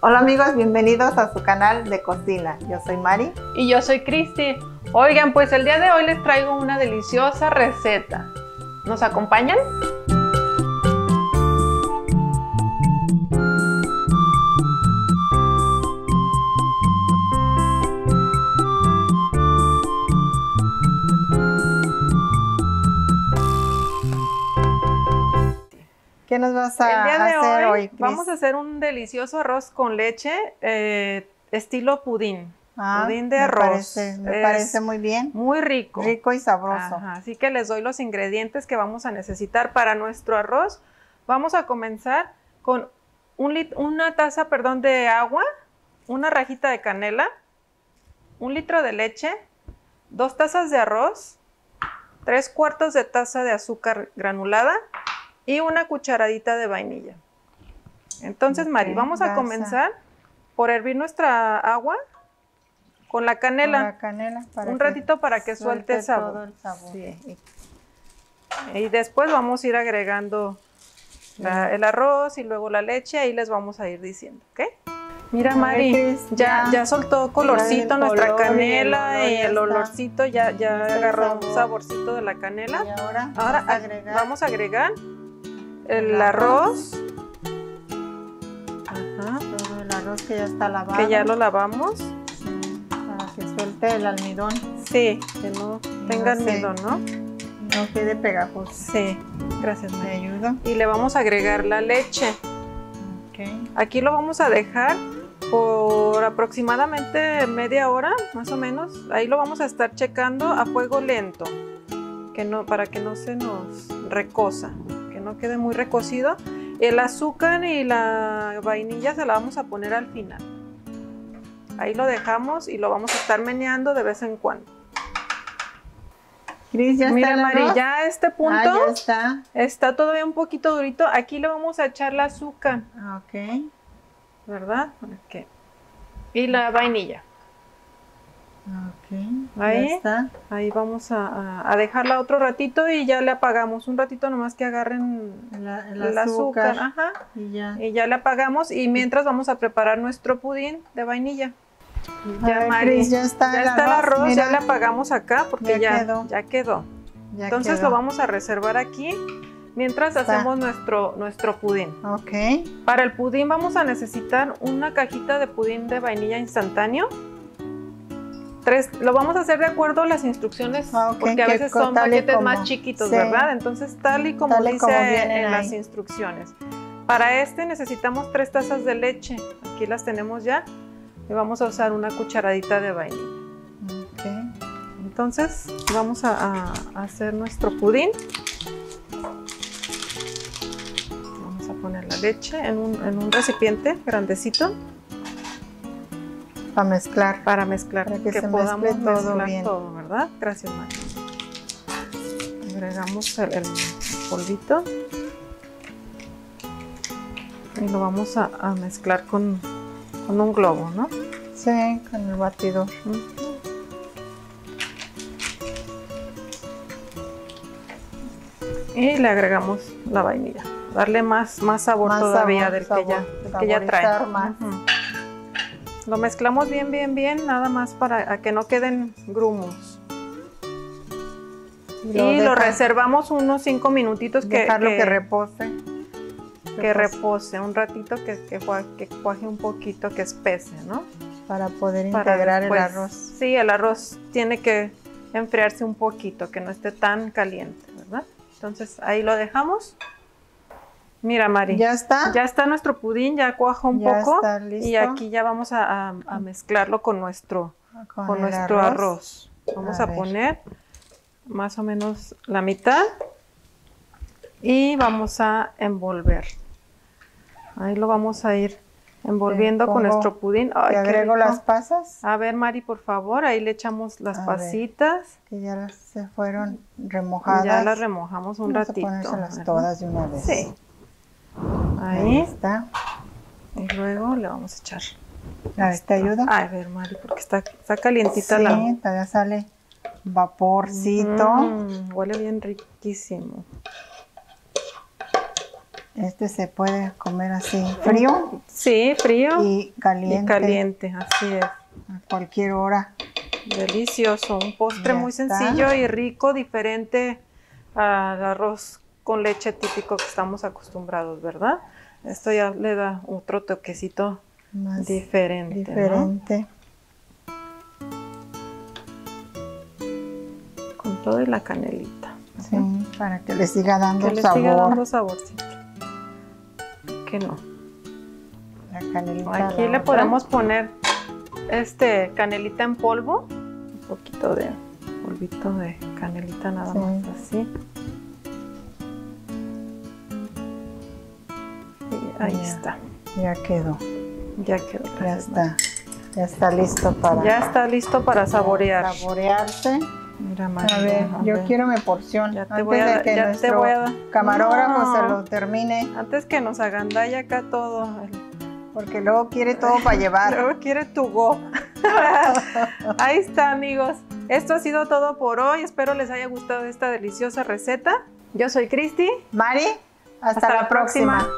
Hola amigos, bienvenidos a su canal de cocina. Yo soy Mari. Y yo soy Cristi. Oigan, pues el día de hoy les traigo una deliciosa receta. ¿Nos acompañan? ¿Qué nos vas a hacer hoy, Cris? Vamos a hacer un delicioso arroz con leche estilo pudín. Pudín de arroz. Me parece muy bien. Muy rico. Rico y sabroso. Ajá, así que les doy los ingredientes que vamos a necesitar para nuestro arroz. Vamos a comenzar con una taza de agua, una rajita de canela, 1 litro de leche, 2 tazas de arroz, 3/4 de taza de azúcar granulada, y 1 cucharadita de vainilla. Entonces, Mari, vamos a comenzar por hervir nuestra agua con la canela. Un ratito para que suelte el sabor. Todo el sabor. Sí. Y después vamos a ir agregando el arroz y luego la leche. Ahí les vamos a ir diciendo, ¿ok? Mira, Mari, ya soltó colorcito nuestra canela y el olorcito. Ya agarró un saborcito de la canela. Y ahora vamos a agregar el arroz. Ajá. Todo el arroz que ya está lavado. Que ya lo lavamos. Sí, para que suelte el almidón. Sí, que no tenga almidón, ¿no? No quede pegajoso. Sí, gracias, María. ¿Me ayuda? Y le vamos a agregar la leche. Okay. Aquí lo vamos a dejar por aproximadamente media hora, más o menos. Ahí lo vamos a estar checando a fuego lento, para que no se nos recoza. No quede muy recocido. El azúcar y la vainilla se la vamos a poner al final. Ahí lo dejamos y lo vamos a estar meneando de vez en cuando. Cris, ya mira, Mari, ya a este punto ya está todavía un poquito durito. Aquí le vamos a echar el azúcar. Ok. ¿Verdad? Ok. Y la vainilla. Ok, ahí está. Ahí vamos a dejarla otro ratito y ya le apagamos. Un ratito nomás que agarren el azúcar. Ajá. Y ya le apagamos y mientras vamos a preparar nuestro pudín de vainilla. Ya, Mari, Cris, ya está el arroz. Mira, ya le apagamos acá porque ya quedó. Entonces lo vamos a reservar aquí mientras hacemos nuestro pudín. Ok. Para el pudín vamos a necesitar una cajita de pudín de vainilla instantáneo. Lo vamos a hacer de acuerdo a las instrucciones, porque a veces son paquetes más chiquitos, ¿verdad? Entonces, tal y como dice en las instrucciones. Para este necesitamos 3 tazas de leche. Aquí las tenemos ya. Y vamos a usar 1 cucharadita de vainilla. Okay. Entonces, vamos a hacer nuestro pudín. Vamos a poner la leche en un recipiente grandecito. Para mezclar. Para que podamos mezclar todo, ¿verdad? Gracias, Mari. Agregamos el polvito. Y lo vamos a mezclar con un globo, ¿no? Sí, con el batidor. Y le agregamos la vainilla. Darle más sabor todavía del que ya trae. Más. Lo mezclamos bien, nada más para que no queden grumos. Y lo reservamos unos 5 minutitos. Dejarlo que repose. Que repose un ratito, que cuaje un poquito, que espese, ¿no? Para poder integrar el arroz. Sí, el arroz tiene que enfriarse un poquito, que no esté tan caliente, ¿verdad? Entonces ahí lo dejamos. Mira, Mari, ya está nuestro pudín, ya cuaja un poco y aquí ya vamos a mezclarlo con nuestro arroz. Vamos a poner más o menos la mitad y vamos a envolver. Ahí lo vamos a ir envolviendo con nuestro pudín. Ay, ¿te agrego las pasas? A ver, Mari, por favor, ahí le echamos las pasitas. Que ya se fueron remojadas. Ya las remojamos un ratito. Vamos a ponérselas todas de una vez. Sí. Ahí está. Y luego le vamos a echar. A ver, ¿te ayuda? A ver, Mari, porque está calientita la... Sí, todavía sale vaporcito. Huele bien riquísimo. Este se puede comer así, frío. Sí, frío. Y caliente. Y caliente, así es. A cualquier hora. Delicioso, un postre muy sencillo y rico, diferente al arroz con leche típico que estamos acostumbrados, ¿verdad? Esto ya le da otro toquecito más diferente. ¿No? Con todo y la canelita. Sí, para que le siga dando sabor. Que le siga dando saborcito. Que no. La canelita. Aquí le podemos poner canelita en polvo. Un poquito de polvito de canelita nada más así. Y ahí está. Ya quedó. Ya quedó. Ya está. Ya está listo para... Ya está listo para saborear. Saborearse. Mira, María, a ver, yo quiero mi porción. Ya te voy a dar. Camarógrafo no, se lo termine. Antes que nos agandalle acá todo. Porque luego quiere todo para llevar. Luego quiere tu go. Ahí está, amigos. Esto ha sido todo por hoy. Espero les haya gustado esta deliciosa receta. Yo soy Cristi. Mari, hasta la próxima.